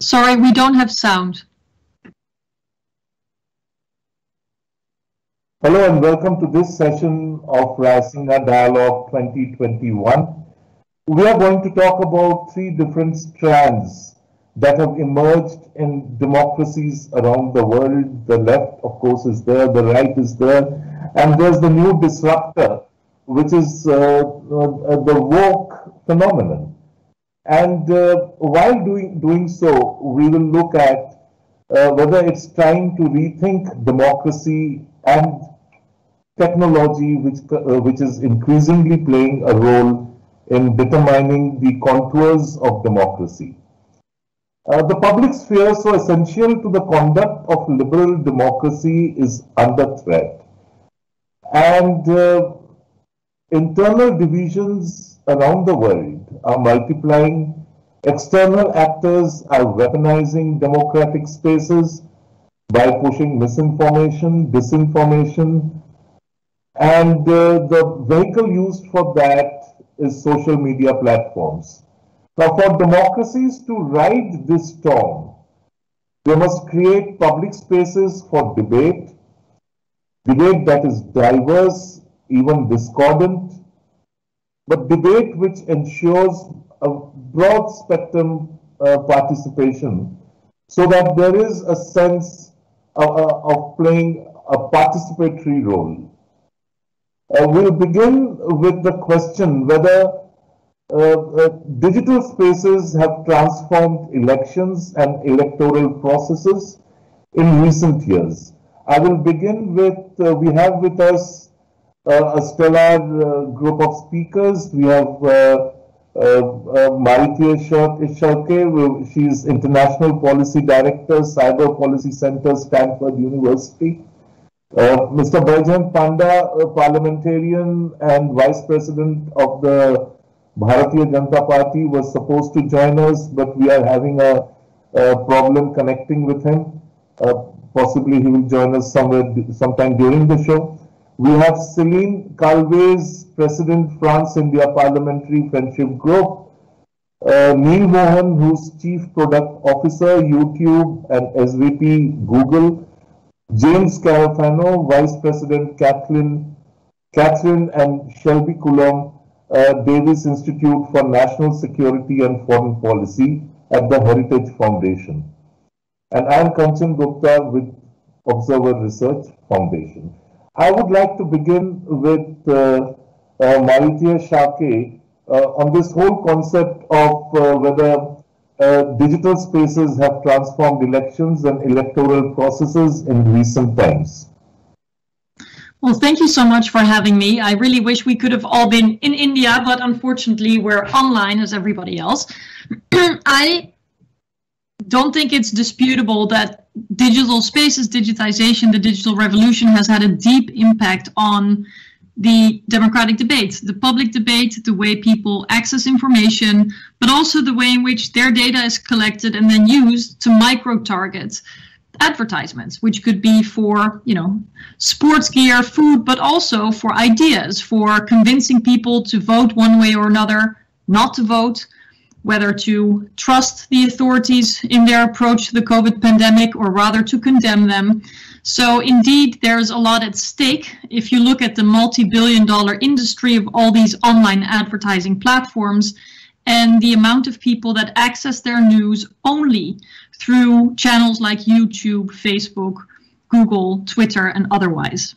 Sorry, we don't have sound. Hello and welcome to this session of Raisina Dialogue 2021. We are going to talk about three different strands that have emerged in democracies around the world. The left, of course, is there, the right is there, and there's the new disruptor, which is the woke phenomenon. And while doing so, we will look at whether it's trying to rethink democracy and technology, which is increasingly playing a role in determining the contours of democracy. The public sphere, so essential to the conduct of liberal democracy, is under threat. And internal divisions around the world are multiplying. External actors are weaponizing democratic spaces by pushing misinformation, disinformation. And the vehicle used for that is social media platforms. Now, for democracies to ride this storm, they must create public spaces for debate, debate that is diverse, even discordant, but debate which ensures a broad spectrum participation, so that there is a sense of playing a participatory role. We'll begin with the question whether digital spaces have transformed elections and electoral processes in recent years. I will begin with, we have with us a stellar group of speakers. We have Marietje Schaake. She is International Policy Director, Cyber Policy Center, Stanford University. Mr. Baijayant Panda, a parliamentarian and Vice President of the Bharatiya Janata Party, was supposed to join us, but we are having a problem connecting with him. Possibly he will join us sometime during the show. We have Céline Calvez, President, France-India Parliamentary Friendship Group. Neal Mohan, who's Chief Product Officer, YouTube and SVP, Google. James Carafano, Vice President, Catherine and Shelby Coulomb, Davis Institute for National Security and Foreign Policy at the Heritage Foundation. And I am Kanchan Gupta with Observer Research Foundation. I would like to begin with Marietje Schaake on this whole concept of whether digital spaces have transformed elections and electoral processes in recent times. Well, thank you so much for having me. I really wish we could have all been in India, but unfortunately we're online as everybody else. I don't think it's disputable that digital spaces, digitization, the digital revolution has had a deep impact on the democratic debate, the public debate, the way people access information, but also the way in which their data is collected and then used to micro-target advertisements, which could be for, you know, sports gear, food, but also for ideas, for convincing people to vote one way or another, not to vote, whether to trust the authorities in their approach to the COVID pandemic or rather to condemn them. So indeed, there's a lot at stake. If you look at the multi-billion-dollar industry of all these online advertising platforms and the amount of people that access their news only through channels like YouTube, Facebook, Google, Twitter, and otherwise.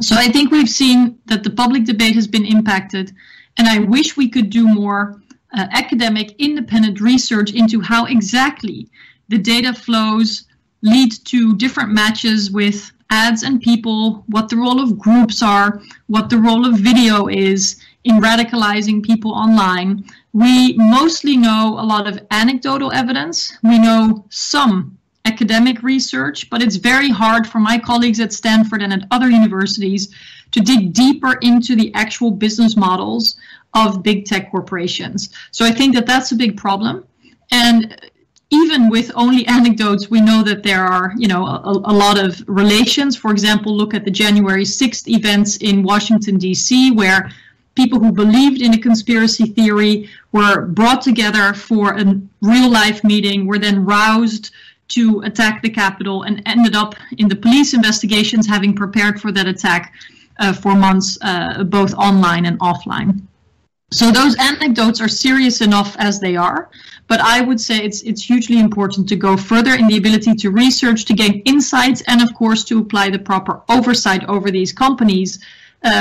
So I think we've seen that the public debate has been impacted, and I wish we could do more academic, independent research into how exactly the data flows lead to different matches with ads and people, what the role of groups are, what the role of video is in radicalizing people online. We mostly know a lot of anecdotal evidence. We know some academic research, but it's very hard for my colleagues at Stanford and at other universities to dig deeper into the actual business models of big tech corporations. So I think that that's a big problem. And even with only anecdotes, we know that there are, you know, a lot of relations. For example, look at the January 6th events in Washington, D.C., where people who believed in a conspiracy theory were brought together for a real-life meeting, were then roused to attack the Capitol, and ended up in the police investigations having prepared for that attack for months, both online and offline. So those anecdotes are serious enough as they are, but I would say it's hugely important to go further in the ability to research, to gain insights, and of course to apply the proper oversight over these companies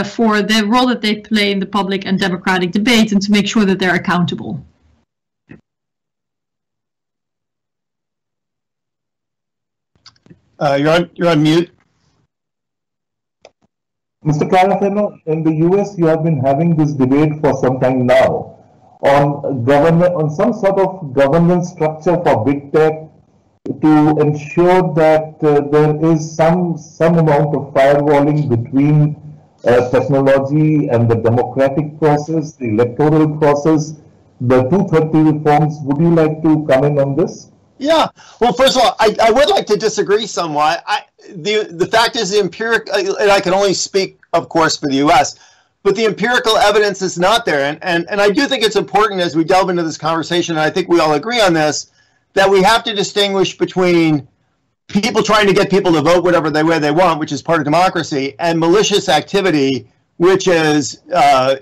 for the role that they play in the public and democratic debate, and to make sure that they're accountable. You're on mute. Mr. Carafano, in the US, you have been having this debate for some time now on government, on some sort of governance structure for big tech to ensure that there is some amount of firewalling between technology and the democratic process, the electoral process, the 230 reforms. Would you like to comment on this? Yeah. Well, first of all, I would like to disagree somewhat. The fact is, the empirical, and I can only speak, of course, for the U.S., but the empirical evidence is not there. And I do think it's important as we delve into this conversation, and I think we all agree on this, that we have to distinguish between people trying to get people to vote whatever way they want, which is part of democracy, and malicious activity, which is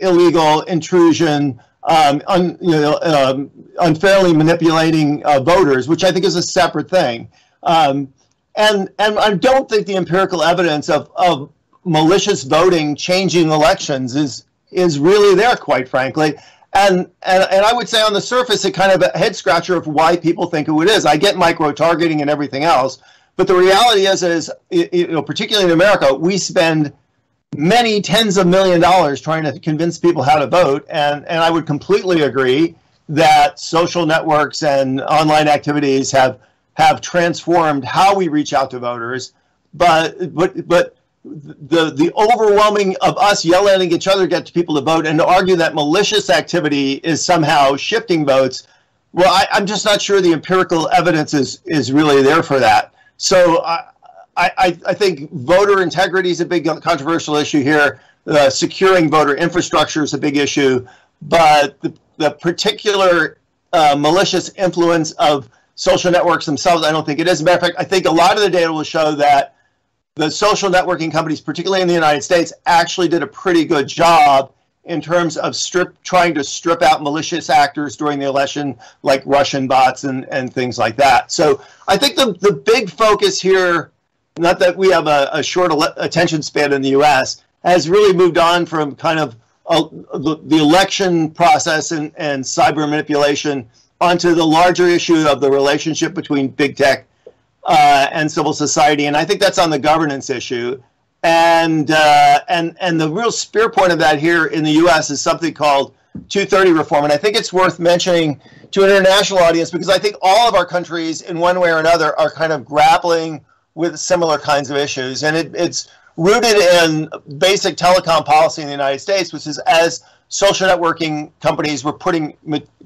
illegal intrusion, unfairly manipulating voters, which I think is a separate thing. And I don't think the empirical evidence of malicious voting changing elections is really there, quite frankly. And I would say on the surface, it kind of a head scratcher of why people think who it is. I get micro-targeting and everything else, but the reality is particularly in America, we spend many tens of $1,000,000 trying to convince people how to vote, and I would completely agree that social networks and online activities have transformed how we reach out to voters, but the overwhelming of us yelling at each other to get people to vote and to argue that malicious activity is somehow shifting votes, well, I'm just not sure the empirical evidence is really there for that. So I think voter integrity is a big controversial issue here. Securing voter infrastructure is a big issue, but the particular malicious influence of social networks themselves, I don't think it is. As a matter of fact, I think a lot of the data will show that the social networking companies, particularly in the United States, actually did a pretty good job in terms of trying to strip out malicious actors during the election, like Russian bots and things like that. So I think the big focus here, not that we have a short attention span in the U.S., has really moved on from kind of the election process and cyber manipulation onto the larger issue of the relationship between big tech and civil society. And I think that's on the governance issue. And the real spear point of that here in the U.S. is something called 230 reform. And I think it's worth mentioning to an international audience, because I think all of our countries in one way or another are kind of grappling with similar kinds of issues. And it's rooted in basic telecom policy in the United States, which is as social networking companies were putting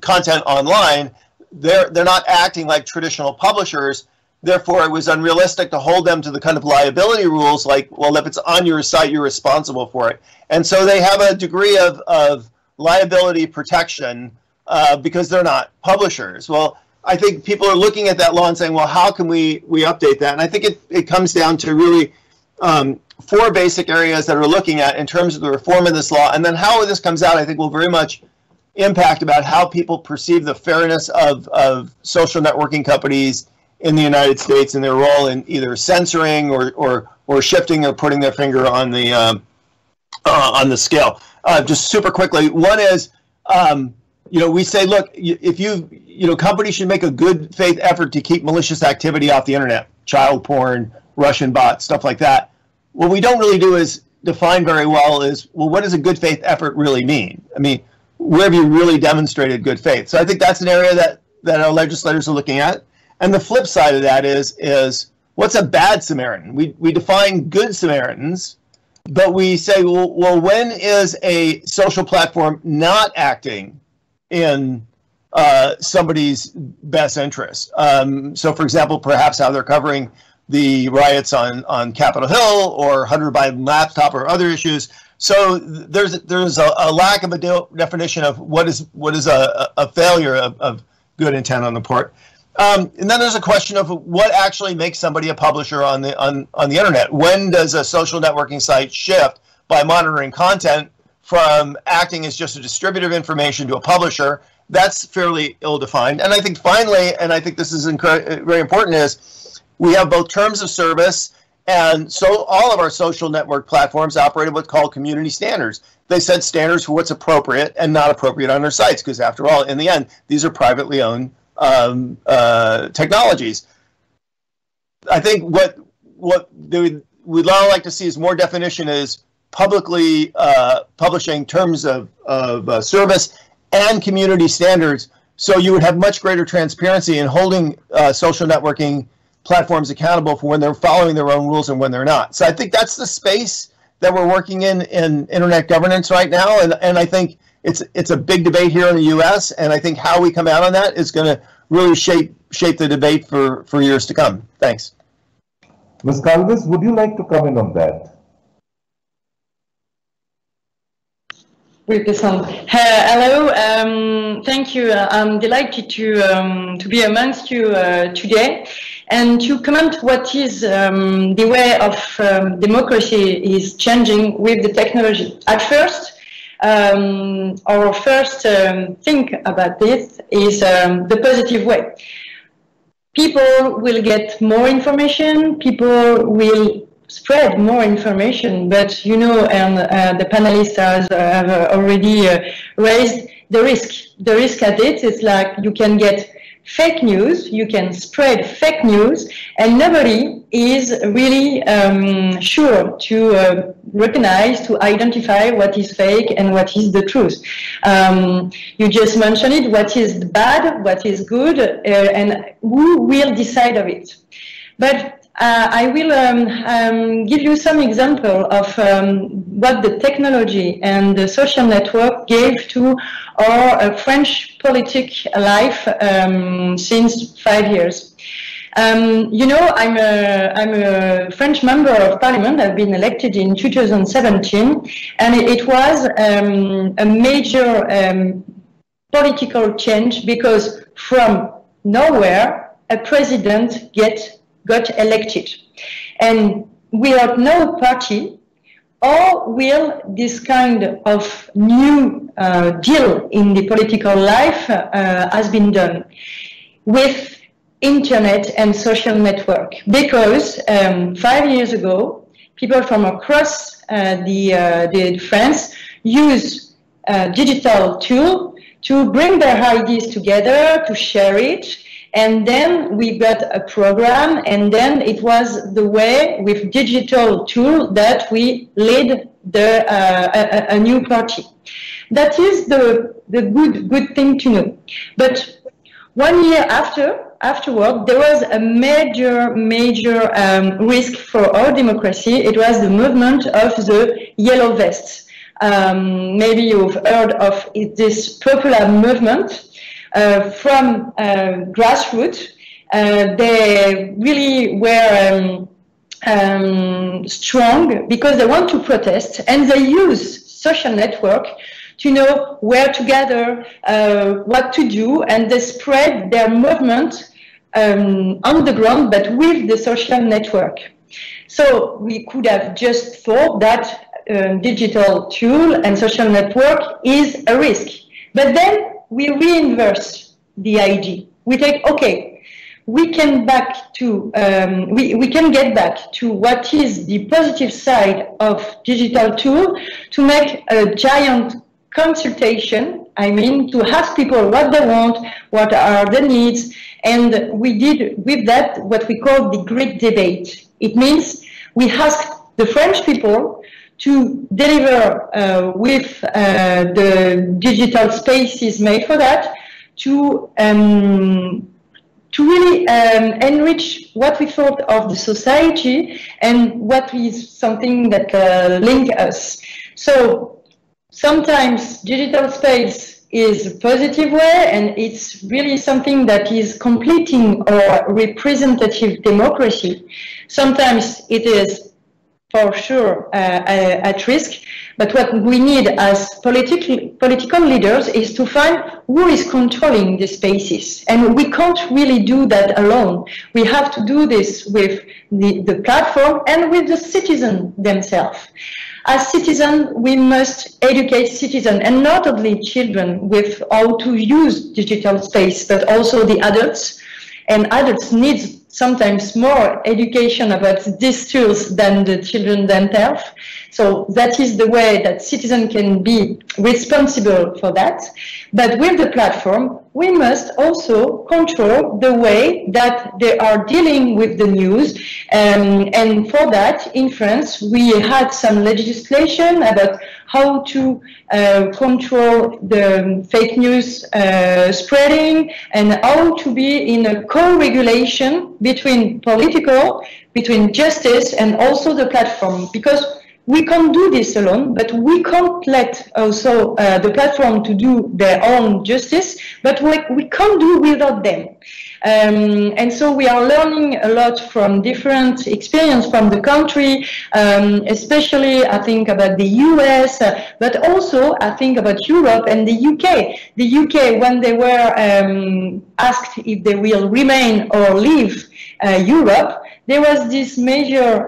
content online, they're not acting like traditional publishers. Therefore, it was unrealistic to hold them to the kind of liability rules like, well, if it's on your site, you're responsible for it. And so they have a degree of liability protection because they're not publishers. Well, I think people are looking at that law and saying, well, how can we update that? And I think it comes down to really four basic areas that we're looking at in terms of the reform of this law. And then how this comes out, I think, will very much impact about how people perceive the fairness of social networking companies in the United States and their role in either censoring or shifting or putting their finger on the scale. Just super quickly, one is, we say, look, if companies should make a good faith effort to keep malicious activity off the internet, child porn, Russian bots, stuff like that. What we don't really do is define very well is, well, what does a good faith effort really mean? I mean, where have you really demonstrated good faith? So I think that's an area that our legislators are looking at. And the flip side of that is what's a bad Samaritan? We define good Samaritans, but we say, well, when is a social platform not acting in somebody's best interest? So, for example, perhaps how they're covering the riots on Capitol Hill or Hunter Biden laptop or other issues. So there's a lack of a definition of what is a failure of good intent on the part. And then there's a question of what actually makes somebody a publisher on the internet. When does a social networking site shift by monitoring content from acting as just a distributor of information to a publisher? That's fairly ill-defined. And I think finally, and I think this is very important, is we have both terms of service, and so all of our social network platforms operated what's called community standards. They set standards for what's appropriate and not appropriate on their sites, because after all, in the end, these are privately owned technologies. I think what we'd all like to see is more definition is publicly publishing terms of service and community standards, so you would have much greater transparency in holding social networking platforms accountable for when they're following their own rules and when they're not. So I think that's the space that we're working in internet governance right now, and I think it's a big debate here in the U.S., and I think how we come out on that is going to really shape the debate for years to come. Thanks. Ms. Calvez, would you like to comment on that? Hello, thank you. I'm delighted to be amongst you today and to comment what is the way of democracy is changing with the technology. At first, our first think about this is the positive way. People will get more information, people will spread more information, but you know, and the panelists have already raised the risk. The risk at it is like you can get fake news, you can spread fake news, and nobody is really sure to recognize, to identify what is fake and what is the truth. You just mentioned it, what is bad, what is good, and who will decide of it. But I will give you some example of what the technology and the social network gave to our French politic life since 5 years. You know, I'm a French member of parliament. I've been elected in 2017, and it was a major political change, because from nowhere a president got elected, and without no party, or will this kind of new deal in the political life has been done with internet and social network, because 5 years ago people from across the France used digital tool to bring their ideas together, to share it. And then we got a program, and then it was the way with digital tool that we led the, a new party. That is the good thing to know. But 1 year afterward, there was a major risk for our democracy. It was the movement of the yellow vests. Maybe you've heard of this popular movement. From grassroots, they really were strong because they want to protest, and they use social network to know where to gather, what to do, and they spread their movement on the ground, but with the social network. So we could have just thought that digital tool and social network is a risk, but then we reinverse the idea. We take, okay, we can back to, we can get back to what is the positive side of digital tool, to make a giant consultation. I mean, to ask people what they want, what are the needs, and we did with that what we call the great debate. It means we asked the French people to deliver with the digital spaces made for that, to really enrich what we thought of the society and what is something that link us. So sometimes digital space is a positive way, and it's really something that is completing our representative democracy. Sometimes it is for sure at risk. But what we need as political leaders is to find who is controlling these spaces. And we can't really do that alone. We have to do this with the platform and with the citizen themselves. As citizens, we must educate citizens, and not only children, with how to use digital space, but also the adults. And adults need sometimes more education about these tools than the children themselves. So that is the way that citizens can be responsible for that. But with the platform, we must also control the way that they are dealing with the news. And for that, in France, we had some legislation about how to control the fake news spreading, and how to be in a co-regulation between justice and also the platform. Because we can't do this alone, but we can't let also the platform to do their own justice, but we can't do without them. And so we are learning a lot from different experience from the country, especially I think about the US, but also I think about Europe and the UK. The UK, when they were asked if they will remain or leave Europe, there was this major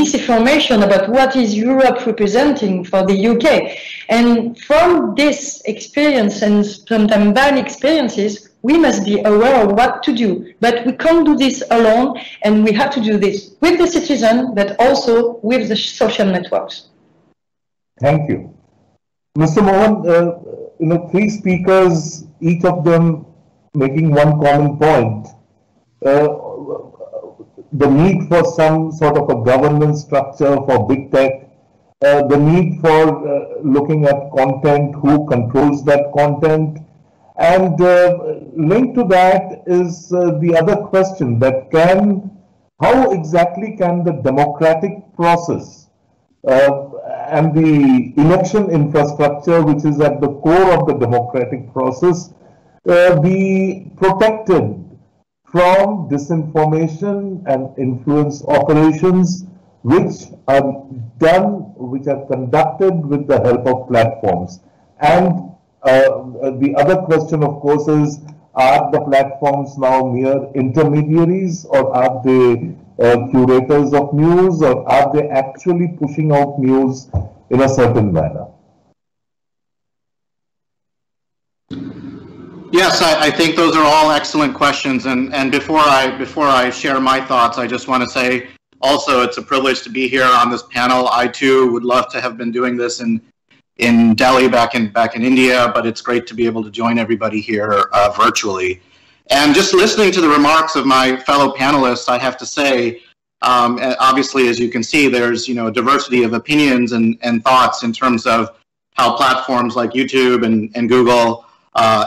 disinformation about what is Europe representing for the UK. And from this experience and sometimes bad experiences, we must be aware of what to do. But we can't do this alone, and we have to do this with the citizen, but also with the social networks. Thank you. Mr. Mohan, you know, three speakers, each of them making one common point. The need for some sort of a governance structure for big tech, the need for looking at content, who controls that content, and linked to that is the other question that how exactly can the democratic process and the election infrastructure, which is at the core of the democratic process, be protected from disinformation and influence operations which are conducted with the help of platforms. And the other question, of course, is, are the platforms now mere intermediaries, or are they curators of news, or are they actually pushing out news in a certain manner? Yes, I think those are all excellent questions. And before I share my thoughts, I just want to say also it's a privilege to be here on this panel. I too would love to have been doing this in Delhi back in India, but it's great to be able to join everybody here virtually. And just listening to the remarks of my fellow panelists, I have to say, obviously, as you can see, there's a diversity of opinions and thoughts in terms of how platforms like YouTube and Google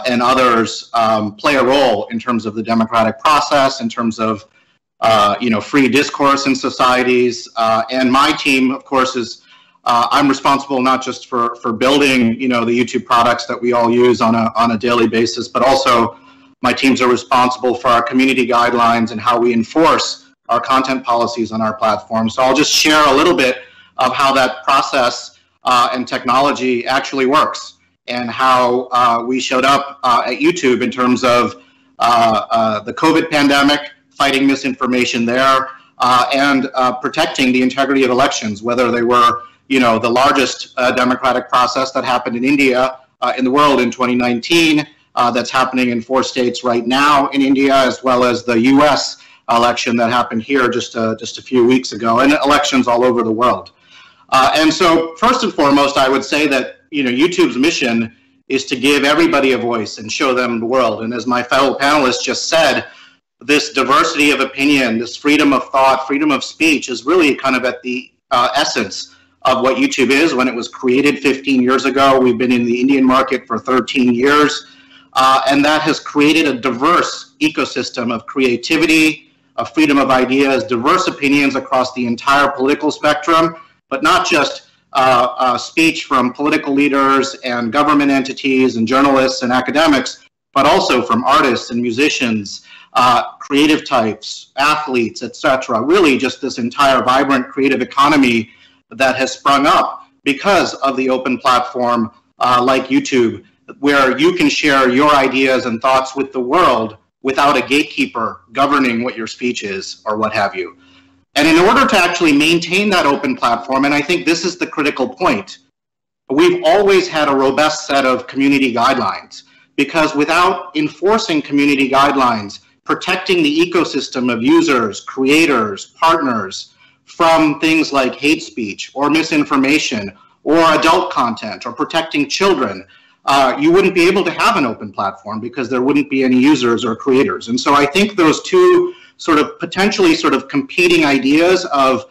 and others play a role in terms of the democratic process, in terms of free discourse in societies. And my team, of course, is I'm responsible not just for building the YouTube products that we all use on a daily basis, but also my teams are responsible for our community guidelines and how we enforce our content policies on our platform. So I'll just share a little bit of how that process and technology actually works, and how we showed up at YouTube in terms of the COVID pandemic, fighting misinformation there, and protecting the integrity of elections, whether they were the largest democratic process that happened in India in the world in 2019, that's happening in 4 states right now in India, as well as the US election that happened here just a few weeks ago, and elections all over the world. And so first and foremost, I would say that YouTube's mission is to give everybody a voice and show them the world. And as my fellow panelists just said, this diversity of opinion, this freedom of thought, freedom of speech is really kind of at the essence of what YouTube is. When it was created 15 years ago, we've been in the Indian market for 13 years. And that has created a diverse ecosystem of creativity, of freedom of ideas, diverse opinions across the entire political spectrum, but not just speech from political leaders and government entities and journalists and academics, but also from artists and musicians creative types, athletes, etc. Really just this entire vibrant creative economy that has sprung up because of the open platform like YouTube, where you can share your ideas and thoughts with the world without a gatekeeper governing what your speech is or what have you. And in order to actually maintain that open platform, and I think this is the critical point, we've always had a robust set of community guidelines, because without enforcing community guidelines, protecting the ecosystem of users, creators, partners from things like hate speech or misinformation or adult content or protecting children, you wouldn't be able to have an open platform because there wouldn't be any users or creators. And so I think those two sort of potentially sort of competing ideas of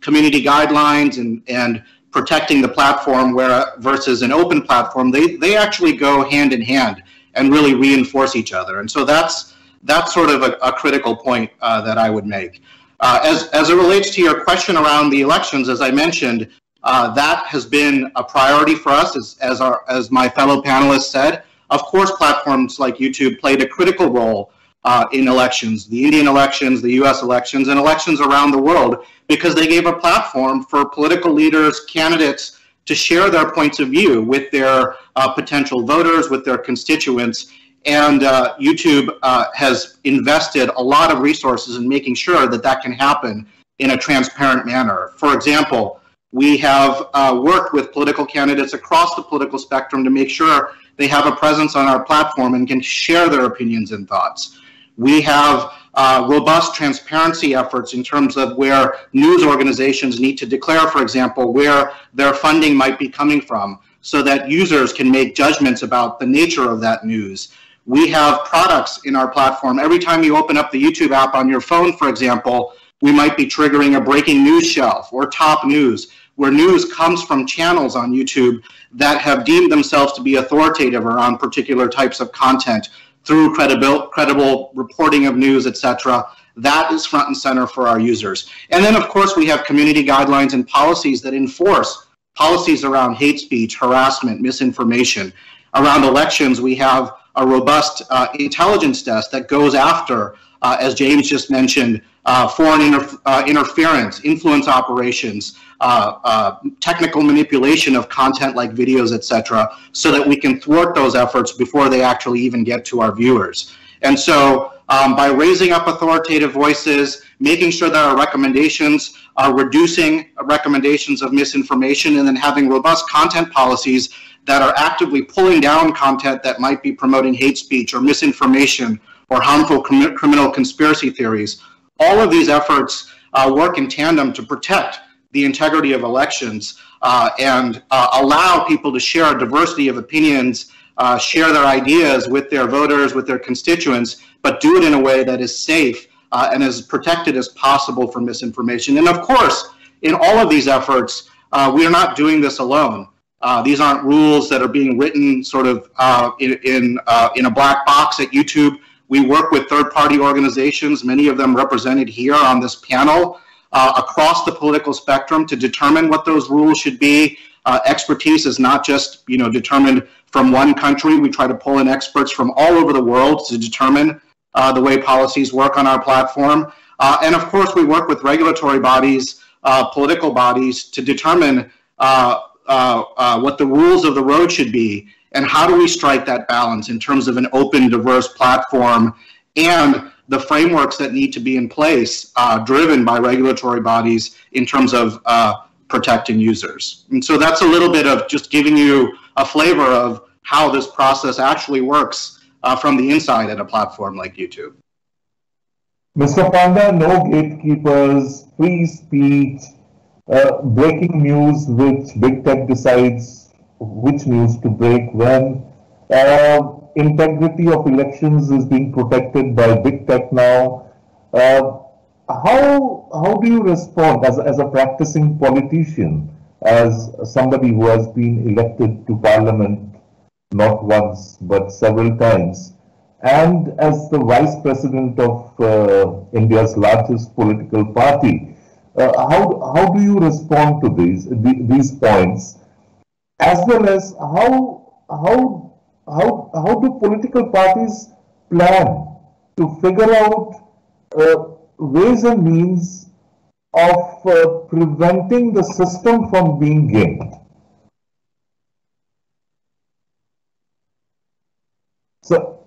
community guidelines and protecting the platform versus an open platform, they actually go hand in hand and really reinforce each other. And so that's sort of a critical point that I would make. As it relates to your question around the elections, as I mentioned, that has been a priority for us, as my fellow panelists said. Of course, platforms like YouTube played a critical role in elections, the Indian elections, the US elections, and elections around the world, because they gave a platform for political leaders, candidates, to share their points of view with their potential voters, with their constituents. And YouTube has invested a lot of resources in making sure that that can happen in a transparent manner. For example, we have worked with political candidates across the political spectrum to make sure they have a presence on our platform and can share their opinions and thoughts. We have robust transparency efforts in terms of where news organizations need to declare, for example, where their funding might be coming from, so that users can make judgments about the nature of that news. We have products in our platform. Every time you open up the YouTube app on your phone, for example, we might be triggering a breaking news shelf or top news, where news comes from channels on YouTube that have deemed themselves to be authoritative around particular types of content through credible reporting of news, etc. That is front and center for our users. And then, of course, we have community guidelines and policies that enforce policies around hate speech, harassment, misinformation. Around elections, we have a robust intelligence desk that goes after, as James just mentioned, foreign interference, influence operations, technical manipulation of content like videos, etc., so that we can thwart those efforts before they actually even get to our viewers. And so by raising up authoritative voices, making sure that our recommendations are reducing recommendations of misinformation, and then having robust content policies that are actively pulling down content that might be promoting hate speech or misinformation or harmful criminal conspiracy theories. All of these efforts work in tandem to protect the integrity of elections and allow people to share a diversity of opinions, share their ideas with their voters, with their constituents, but do it in a way that is safe and as protected as possible from misinformation. And of course, in all of these efforts, we are not doing this alone. These aren't rules that are being written sort of in a black box at YouTube. We work with third-party organizations, many of them represented here on this panel, across the political spectrum to determine what those rules should be. Expertise is not just, you know, determined from one country. We try to pull in experts from all over the world to determine the way policies work on our platform. And of course, we work with regulatory bodies, political bodies, to determine what the rules of the road should be, and how do we strike that balance in terms of an open, diverse platform and the frameworks that need to be in place, driven by regulatory bodies in terms of protecting users. And so that's a little bit of just giving you a flavor of how this process actually works from the inside at a platform like YouTube. Mr. Panda, no gatekeepers, free speech, breaking news which big tech decides which news to break when. Integrity of elections is being protected by big tech now. How do you respond as a practicing politician, as somebody who has been elected to parliament not once but several times, and as the vice president of India's largest political party? How do you respond to these points? As well as how do political parties plan to figure out ways and means of preventing the system from being gamed. So,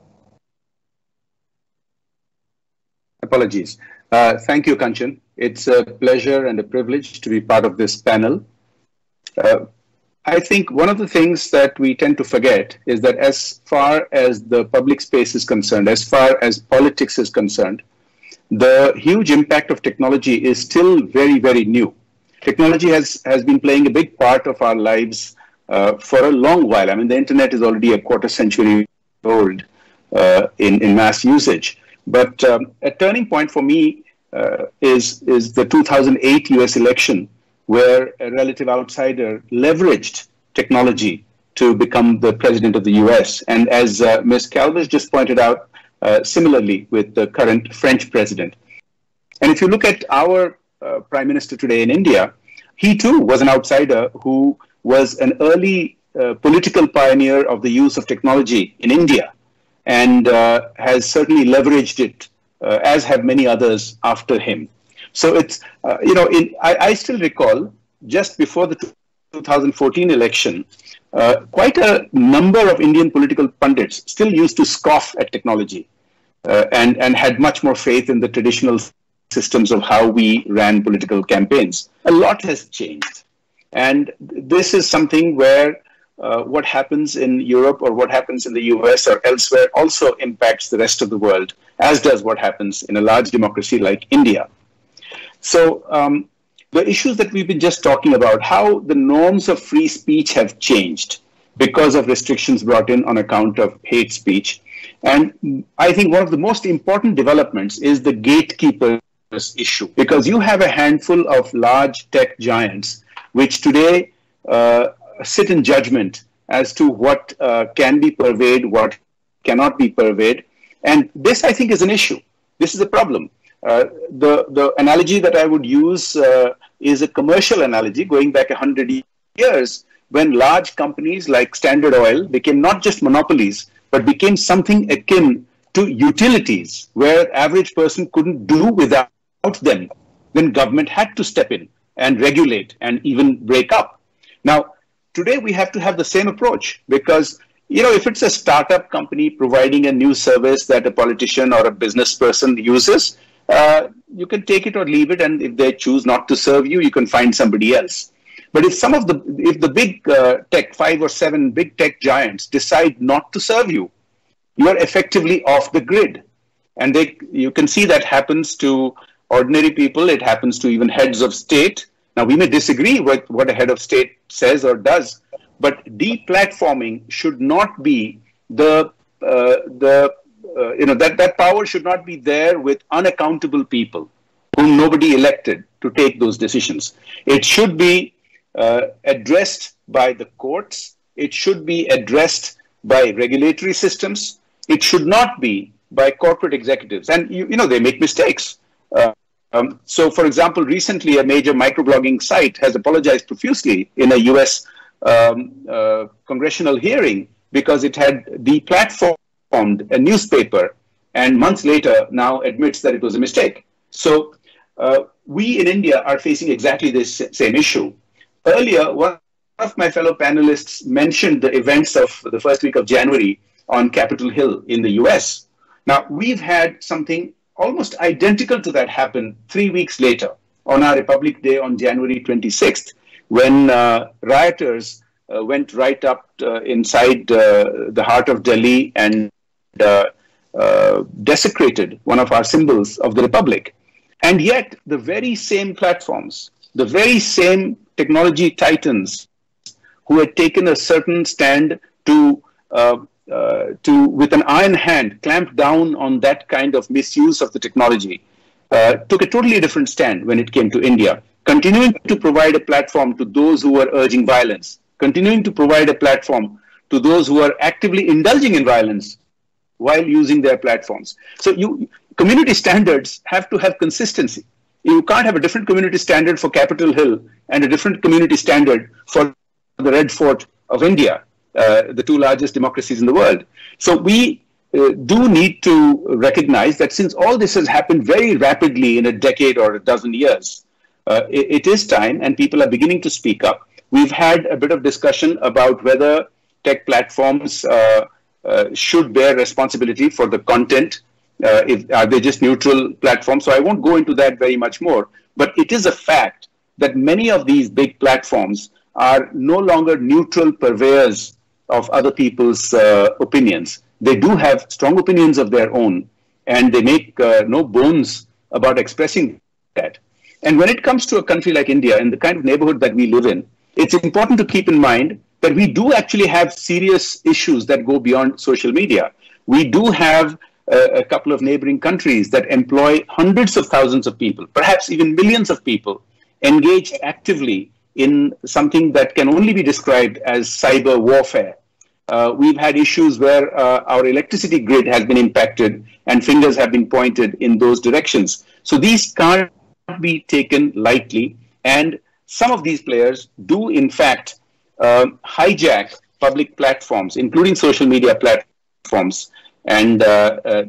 apologies. Thank you, Kanchan. It's a pleasure and a privilege to be part of this panel. I think one of the things that we tend to forget is that as far as the public space is concerned, as far as politics is concerned, the huge impact of technology is still very, very new. Technology has been playing a big part of our lives for a long while. I mean, the internet is already a quarter century old in mass usage. But a turning point for me is the 2008 US election, where a relative outsider leveraged technology to become the president of the US. And as Ms. Calvez just pointed out, similarly with the current French president. And if you look at our prime minister today in India, he too was an outsider who was an early political pioneer of the use of technology in India, and has certainly leveraged it, as have many others after him. So it's, you know, I still recall just before the 2014 election, quite a number of Indian political pundits still used to scoff at technology and had much more faith in the traditional systems of how we ran political campaigns. A lot has changed. And this is something where what happens in Europe or what happens in the US or elsewhere also impacts the rest of the world, as does what happens in a large democracy like India. So the issues that we've been just talking about, how the norms of free speech have changed because of restrictions brought in on account of hate speech. And I think one of the most important developments is the gatekeepers issue, because you have a handful of large tech giants which today sit in judgment as to what can be purveyed, what cannot be purveyed. And this, I think, is an issue. This is a problem. The analogy that I would use is a commercial analogy going back 100 years when large companies like Standard Oil became not just monopolies, but became something akin to utilities where average person couldn't do without them. Then government had to step in and regulate and even break up. Now, today we have to have the same approach because, you know, if it's a startup company providing a new service that a politician or a business person uses, you can take it or leave it, and if they choose not to serve you, you can find somebody else. But if some of the, if the big tech, 5 or 7 big tech giants decide not to serve you, you are effectively off the grid. And they, you can see that happens to ordinary people. It happens to even heads of state. Now, we may disagree with what a head of state says or does, but deplatforming should not be that power should not be there with unaccountable people whom nobody elected to take those decisions. It should be addressed by the courts. It should be addressed by regulatory systems. It should not be by corporate executives. And, you know, they make mistakes. So, for example, recently a major microblogging site has apologized profusely in a US congressional hearing because it had deplatformed a newspaper, and months later now admits that it was a mistake. So we in India are facing exactly this same issue. Earlier, one of my fellow panelists mentioned the events of the first week of January on Capitol Hill in the US. Now, we've had something almost identical to that happen 3 weeks later on our Republic Day on January 26th, when rioters went right up inside the heart of Delhi and desecrated one of our symbols of the Republic. And yet the very same platforms, the very same technology titans who had taken a certain stand to with an iron hand clamp down on that kind of misuse of the technology, took a totally different stand when it came to India, continuing to provide a platform to those who were urging violence, continuing to provide a platform to those who are actively indulging in violence while using their platforms. So community standards have to have consistency. You can't have a different community standard for Capitol Hill and a different community standard for the Red Fort of India, the two largest democracies in the world. So we do need to recognize that since all this has happened very rapidly in a decade or a dozen years, it is time and people are beginning to speak up. We've had a bit of discussion about whether tech platforms should bear responsibility for the content. Are they just neutral platforms? So I won't go into that very much more. But it is a fact that many of these big platforms are no longer neutral purveyors of other people's opinions. They do have strong opinions of their own, and they make no bones about expressing that. And when it comes to a country like India and the kind of neighborhood that we live in, it's important to keep in mind that we do actually have serious issues that go beyond social media. We do have a couple of neighboring countries that employ hundreds of thousands of people, perhaps even millions of people, engaged actively in something that can only be described as cyber warfare. We've had issues where our electricity grid has been impacted and fingers have been pointed in those directions. So these can't be taken lightly. And some of these players do, in fact, hijack public platforms, including social media platforms, and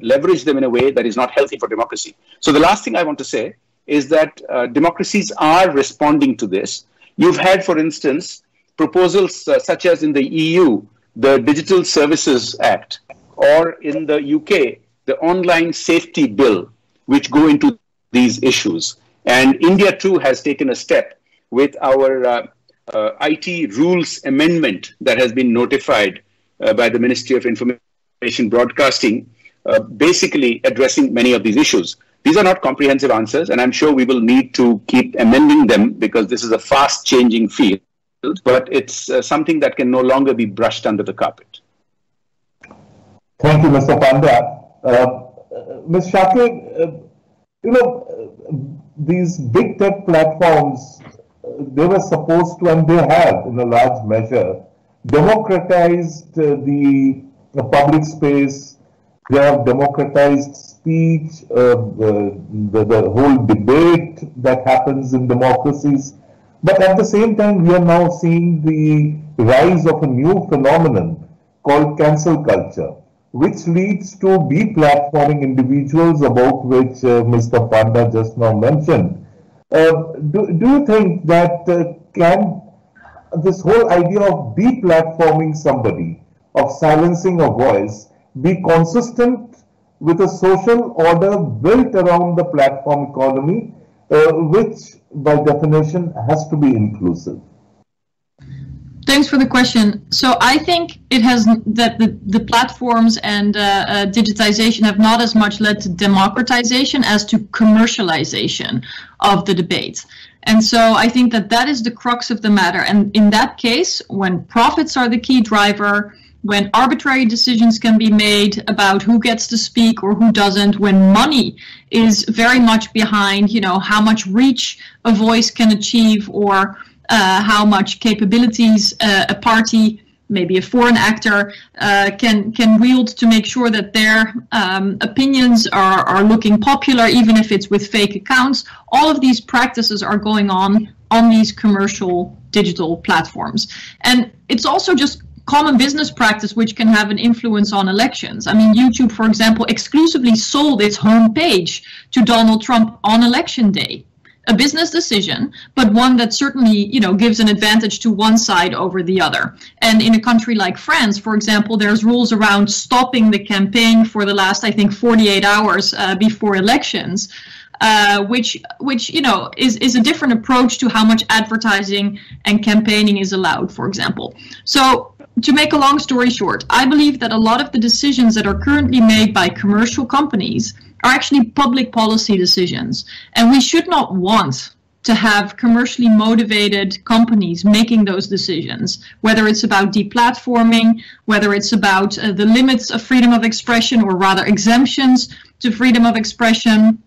leverage them in a way that is not healthy for democracy. So the last thing I want to say is that democracies are responding to this. You've had, for instance, proposals such as in the EU, the Digital Services Act, or in the UK, the Online Safety Bill, which go into these issues. And India, too, has taken a step with our IT rules amendment that has been notified by the Ministry of Information Broadcasting, basically addressing many of these issues. These are not comprehensive answers, and I'm sure we will need to keep amending them because this is a fast-changing field, but it's something that can no longer be brushed under the carpet. Thank you, Mr. Panda. Ms. Schaake, you know, these big tech platforms, they were supposed to, and they have in a large measure, democratized the public space. They have democratized speech, the whole debate that happens in democracies. But at the same time, we are now seeing the rise of a new phenomenon called cancel culture, which leads to deplatforming individuals, about which Mr. Panda just now mentioned. Do you think that can this whole idea of deplatforming somebody, of silencing a voice, be consistent with a social order built around the platform economy, which by definition has to be inclusive? Thanks for the question. So I think it has that the platforms and digitization have not as much led to democratization as to commercialization of the debate. And so I think that that is the crux of the matter. And in that case, when profits are the key driver, when arbitrary decisions can be made about who gets to speak or who doesn't, when money is very much behind, you know, how much reach a voice can achieve or how much capabilities a party, maybe a foreign actor, can wield to make sure that their opinions are looking popular, even if it's with fake accounts. All of these practices are going on these commercial digital platforms. And it's also just common business practice which can have an influence on elections. I mean, YouTube, for example, exclusively sold its homepage to Donald Trump on election day. A business decision, but one that certainly, you know, gives an advantage to one side over the other. And in a country like France, for example, there's rules around stopping the campaign for the last, I think, 48 hours before elections, which you know, is a different approach to how much advertising and campaigning is allowed, for example. So to make a long story short, I believe that a lot of the decisions that are currently made by commercial companies are actually public policy decisions. And we should not want to have commercially motivated companies making those decisions, whether it's about deplatforming, whether it's about the limits of freedom of expression, or rather exemptions to freedom of expression,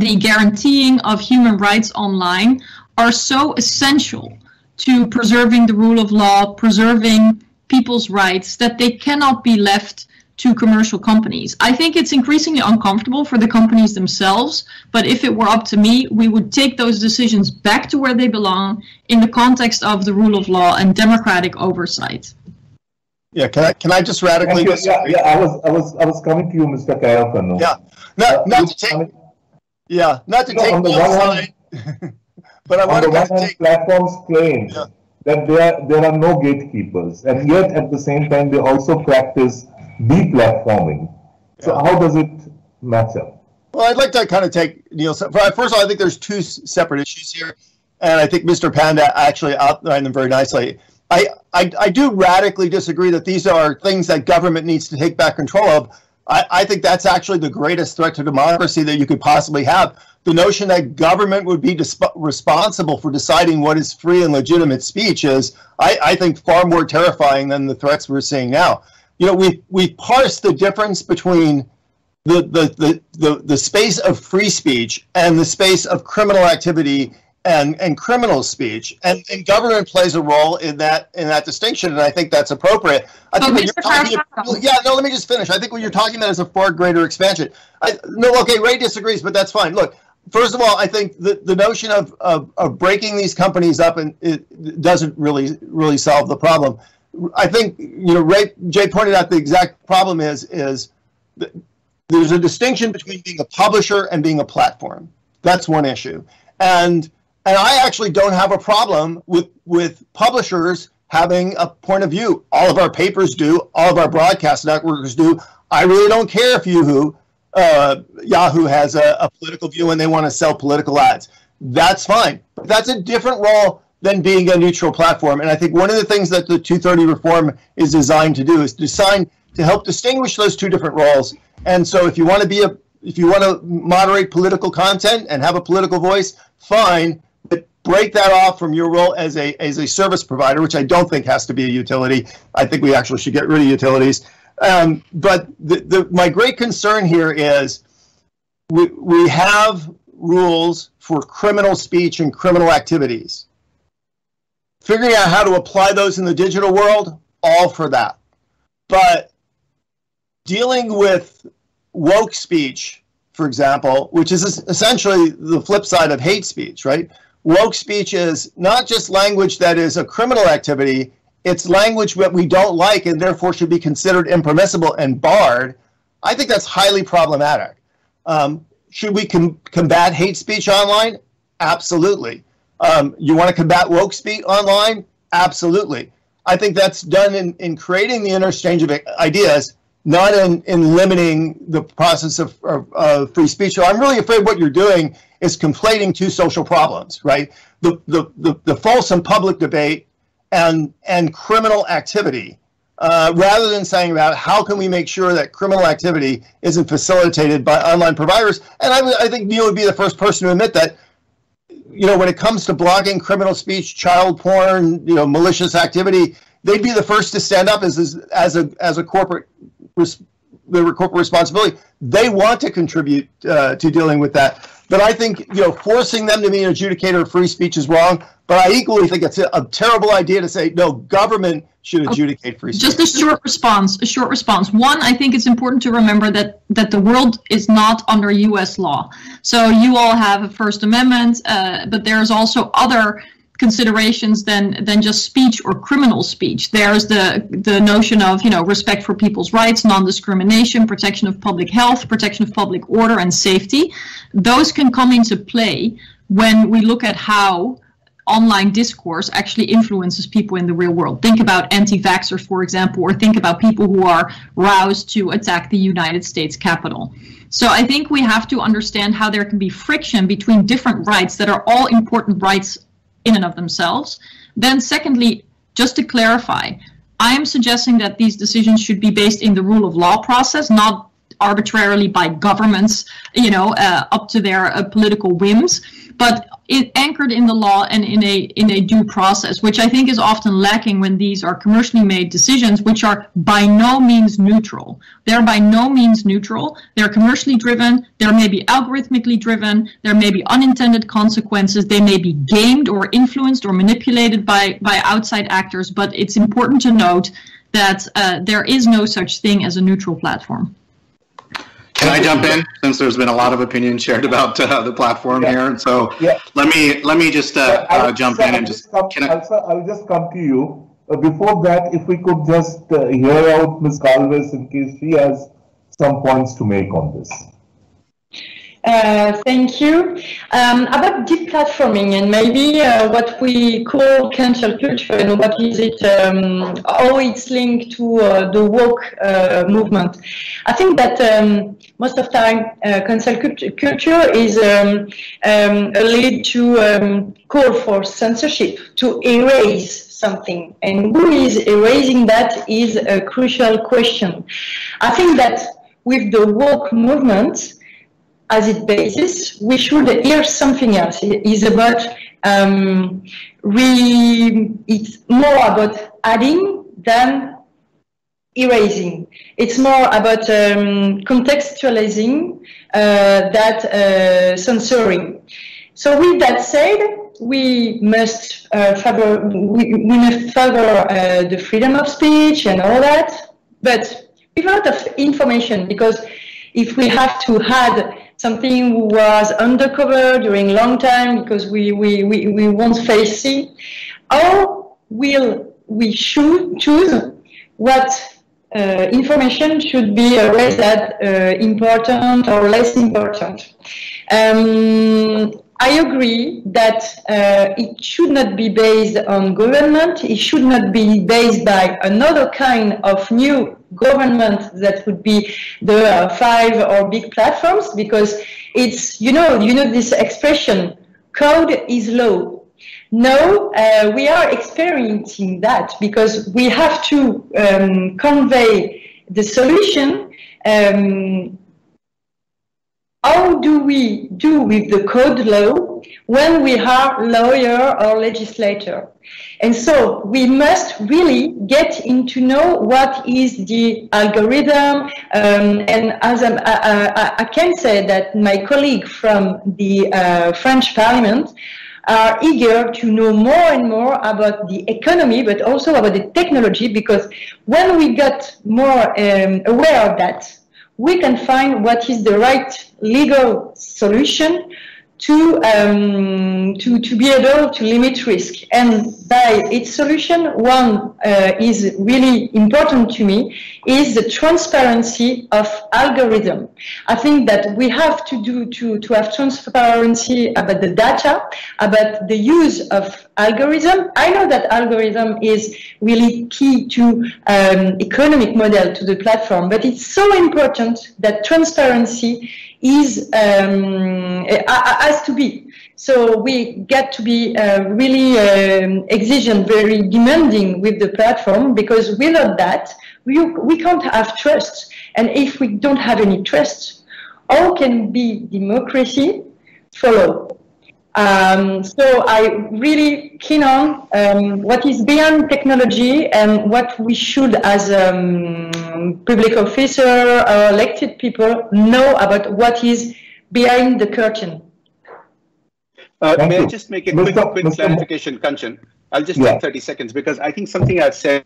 the guaranteeing of human rights online are so essential to preserving the rule of law, preserving people's rights, that they cannot be left to commercial companies. I think it's increasingly uncomfortable for the companies themselves, but if it were up to me, we would take those decisions back to where they belong in the context of the rule of law and democratic oversight. Yeah, can I just radically disagree? Yeah, I was coming to you, Mr. Carafano. Yeah, not to take the side, but I want to take platforms claim that there are no gatekeepers, and yet at the same time they also practice deplatforming. So how does it matter? Well, I'd like to kind of take Neal. First of all, I think there's two separate issues here, and I think Mr. Panda actually outlined them very nicely. I do radically disagree that these are things that government needs to take back control of. I think that's actually the greatest threat to democracy that you could possibly have. The notion that government would be responsible for deciding what is free and legitimate speech is, I think, far more terrifying than the threats we're seeing now. You know, we parse the difference between the space of free speech and the space of criminal activity and criminal speech, and government plays a role in that distinction, and I think that's appropriate. I think let me just finish. I think what you're talking about is a far greater expansion. Ray disagrees, but that's fine. Look, first of all, I think the notion of breaking these companies up and it doesn't really solve the problem. I think Ray Jay pointed out the exact problem is there's a distinction between being a publisher and being a platform. That's one issue, and I actually don't have a problem with publishers having a point of view. All of our papers do. All of our broadcast networks do. I really don't care if Yahoo has a political view and they want to sell political ads. That's fine. But that's a different role than being a neutral platform. And I think one of the things that the 230 reform is designed to do is designed to help distinguish those two different roles. And so if you want to moderate political content and have a political voice, fine, but break that off from your role as a service provider, which I don't think has to be a utility. I think we actually should get rid of utilities. But my great concern here is we have rules for criminal speech and criminal activities. Figuring out how to apply those in the digital world, all for that. But dealing with woke speech, for example, which is essentially the flip side of hate speech, right? Woke speech is not just language that is a criminal activity, it's language that we don't like and therefore should be considered impermissible and barred. I think that's highly problematic. Should we combat hate speech online? Absolutely. You want to combat woke speech online? Absolutely. I think that's done in creating the interchange of ideas, not in limiting the process of free speech. So I'm really afraid what you're doing is conflating two social problems, right? The fulsome public debate and criminal activity, rather than saying about how can we make sure that criminal activity isn't facilitated by online providers. And I think Neal would be the first person to admit that, when it comes to blocking criminal speech, child porn, malicious activity, they'd be the first to stand up as a corporate responsibility. They want to contribute to dealing with that. But I think forcing them to be an adjudicator of free speech is wrong. But I equally think it's a terrible idea to say, no, government should adjudicate free speech. Just a short response. One, I think it's important to remember that the world is not under U.S. law. So you all have a First Amendment, but there's also other considerations than just speech or criminal speech. There's the notion of respect for people's rights, non-discrimination, protection of public health, protection of public order and safety. Those can come into play when we look at how online discourse actually influences people in the real world. Think about anti-vaxxers, for example, or think about people who are roused to attack the United States Capitol. So I think we have to understand how there can be friction between different rights that are all important rights in and of themselves. Then secondly, just to clarify, I am suggesting that these decisions should be based in the rule of law process, not arbitrarily by governments, up to their political whims, but anchored in the law and in a due process, which I think is often lacking when these are commercially made decisions, which are by no means neutral. They're by no means neutral. They're commercially driven. There may be algorithmically driven. There may be unintended consequences. They may be gamed or influenced or manipulated by outside actors. But it's important to note that there is no such thing as a neutral platform. Can I jump in, since there's been a lot of opinion shared about the platform here? So let me just jump in and just. I'll just come to you Before that, if we could just hear out Ms. Calvez in case she has some points to make on this. Thank you. About deplatforming and maybe what we call cancel culture and what is it, how it's linked to the woke movement. I think that most of the time cancel culture is a lead to call for censorship, to erase something. And who is erasing that is a crucial question. I think that with the woke movement, as its basis, we should hear something else. It is about, it's more about adding than erasing. It's more about contextualizing that censoring. So with that said, we must favor the freedom of speech and all that, but without information, because if we have to add something who was undercover during a long time because we won't face it, or will we choose what information should be raised as important or less important. I agree that it should not be based on government, it should not be based by another kind of new government that would be the five or big platforms, because it's, you know this expression, code is law. No, we are experiencing that because we have to convey the solution. How do we do with the code law when we are lawyer or legislator? And so we must really get into know what is the algorithm. And as I can say that my colleague from the French Parliament are eager to know more and more about the economy, but also about the technology, because when we got more aware of that, we can find what is the right legal solution to be able to limit risk. And by its solution, one is really important to me, is the transparency of algorithm. I think that we have to have transparency about the data, about the use of algorithm. I know that algorithm is really key to economic model, to the platform, but it's so important that transparency is has to be. So we get to be really exigent, very demanding with the platform, because without that, we can't have trust. And if we don't have any trust, how can be democracy follow? So I really keen on what is beyond technology and what we should, as public officer or elected people, know about what is behind the curtain. May I just make a quick clarification, Kanchan? I'll just take 30 seconds because I think something I've said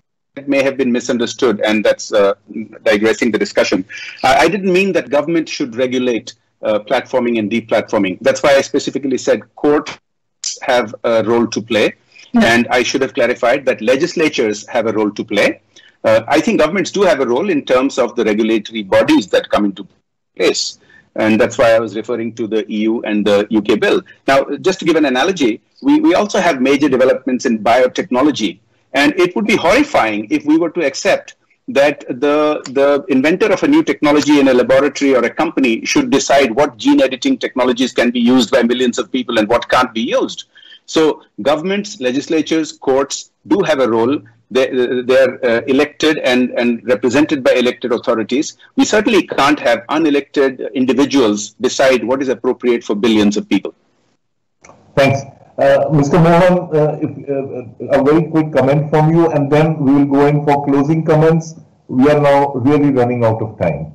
may have been misunderstood, and that's digressing the discussion. I didn't mean that government should regulate platforming and deplatforming. That's why I specifically said courts have a role to play, and I should have clarified that legislatures have a role to play. I think governments do have a role in terms of the regulatory bodies that come into place. And that's why I was referring to the EU and the UK bill. Now, just to give an analogy, we also have major developments in biotechnology. And it would be horrifying if we were to accept that the inventor of a new technology in a laboratory or a company should decide what gene editing technologies can be used by millions of people and what can't be used. So governments, legislatures, courts do have a role. They're elected and represented by elected authorities. We certainly can't have unelected individuals decide what is appropriate for billions of people. Thanks. Mr. Mohan, a very quick comment from you, and then we will go in for closing comments. We are now really running out of time.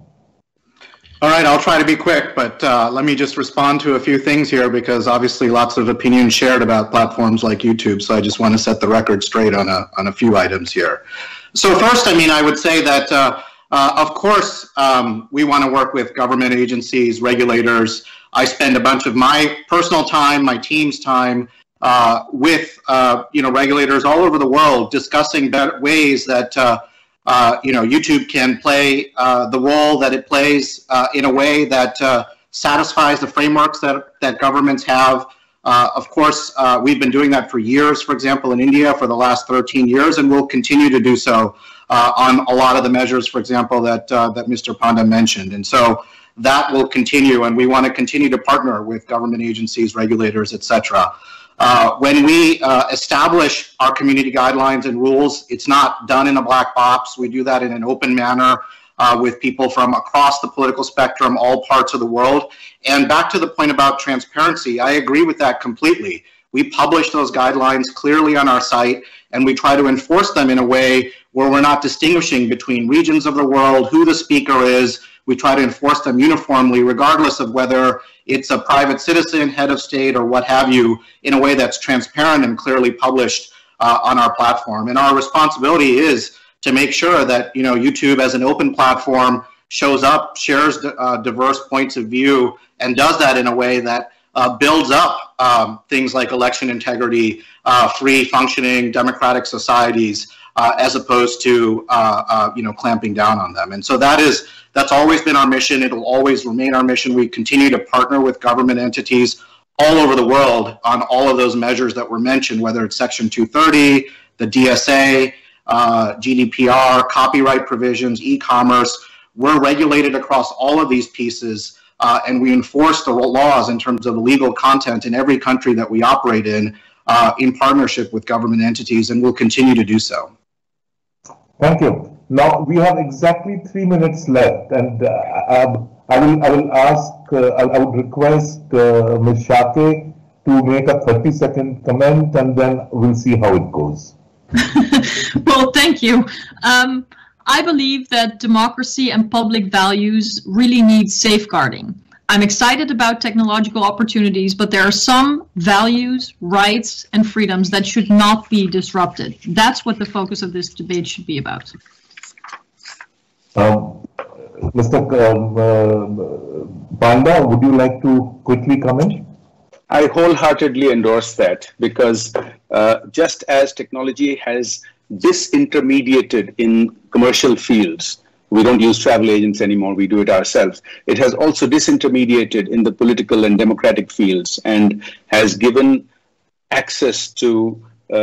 All right, I'll try to be quick, but let me just respond to a few things here because obviously lots of opinions shared about platforms like YouTube, so I just want to set the record straight on a few items here. So first, I mean, I would say that, of course, we want to work with government agencies, regulators. I spend a bunch of my personal time, my team's time, with regulators all over the world discussing better ways that YouTube can play the role that it plays in a way that satisfies the frameworks that governments have. Of course, we've been doing that for years, for example, in India for the last 13 years, and we'll continue to do so on a lot of the measures, for example, that Mr. Panda mentioned. And so that will continue, and we want to continue to partner with government agencies, regulators, et cetera. When we establish our community guidelines and rules, it's not done in a black box. We do that in an open manner with people from across the political spectrum, all parts of the world. And back to the point about transparency, I agree with that completely. We publish those guidelines clearly on our site, and we try to enforce them in a way where we're not distinguishing between regions of the world, who the speaker is. We try to enforce them uniformly, regardless of whether it's a private citizen, head of state, or what have you, in a way that's transparent and clearly published on our platform. And our responsibility is to make sure that YouTube, as an open platform, shows up, shares diverse points of view, and does that in a way that builds up things like election integrity, free functioning democratic societies, as opposed to clamping down on them. And so that's always been our mission. It'll always remain our mission. We continue to partner with government entities all over the world on all of those measures that were mentioned, whether it's Section 230, the DSA, GDPR, copyright provisions, e-commerce. We're regulated across all of these pieces. And we enforce the laws in terms of illegal content in every country that we operate in partnership with government entities, and we'll continue to do so. Thank you. Now we have exactly 3 minutes left, and I would request Ms. Schaake to make a 30-second comment, and then we'll see how it goes. Well, thank you. I believe that democracy and public values really need safeguarding. I'm excited about technological opportunities, but there are some values, rights, and freedoms that should not be disrupted. That's what the focus of this debate should be about. Mr. Panda, would you like to quickly comment? I wholeheartedly endorse that, because just as technology has disintermediated in commercial fields, we don't use travel agents anymore, we do it ourselves. It has also disintermediated in the political and democratic fields and has given access to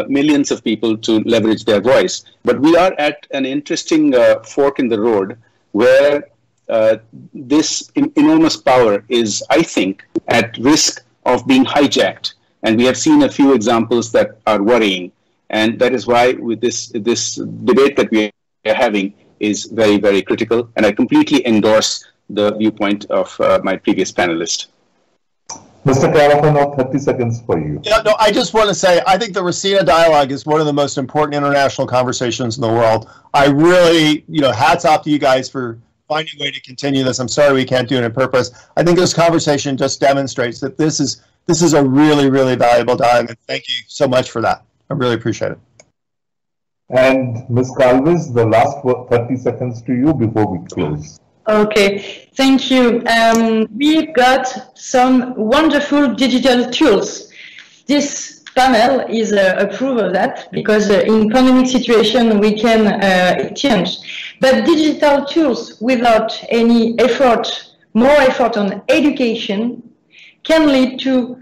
millions of people to leverage their voice. But we are at an interesting fork in the road where this enormous power is, I think, at risk of being hijacked. And we have seen a few examples that are worrying. And that is why with this debate that we are having is very, very critical. And I completely endorse the viewpoint of my previous panelist. Mr. Carafano, 30 seconds for you. Yeah, no, I just want to say, I think the Raisina Dialogue is one of the most important international conversations in the world. I really, hats off to you guys for finding a way to continue this. I'm sorry we can't do it on purpose. I think this conversation just demonstrates that this is a really, really valuable dialogue. And thank you so much for that. I really appreciate it. And Ms. Calvez, the last 30 seconds to you before we close. Okay, thank you. We've got some wonderful digital tools. This panel is a proof of that, because in economic situation we can change. But digital tools without any effort, more effort on education, can lead to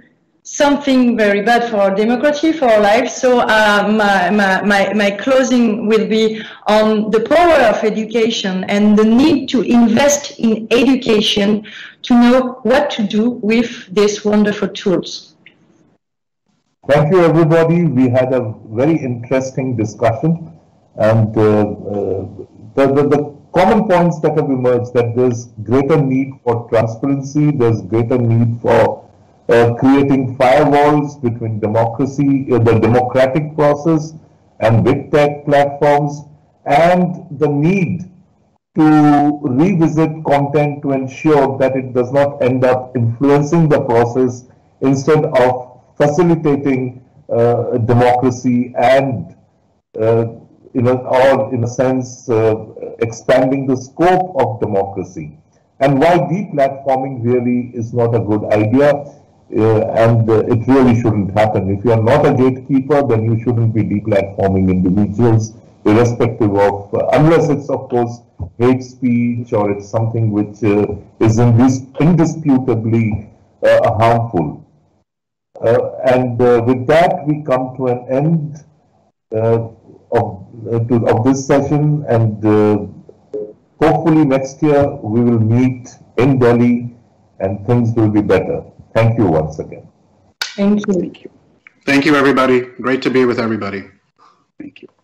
something very bad for our democracy, for our lives. So my closing will be on the power of education and the need to invest in education to know what to do with these wonderful tools. Thank you, everybody. We had a very interesting discussion, and the common points that have emerged, that there's greater need for transparency, there's greater need for creating firewalls between democracy, the democratic process, and big tech platforms, and the need to revisit content to ensure that it does not end up influencing the process instead of facilitating democracy and, in a sense, expanding the scope of democracy, and why deplatforming really is not a good idea. and it really shouldn't happen. If you are not a gatekeeper, then you shouldn't be deplatforming individuals, irrespective of, unless it's, of course, hate speech or it's something which is indisputably harmful. And with that, we come to an end of this session, and hopefully next year we will meet in Delhi and things will be better. Thank you once again. Thank you. Thank you, everybody. Great to be with everybody. Thank you.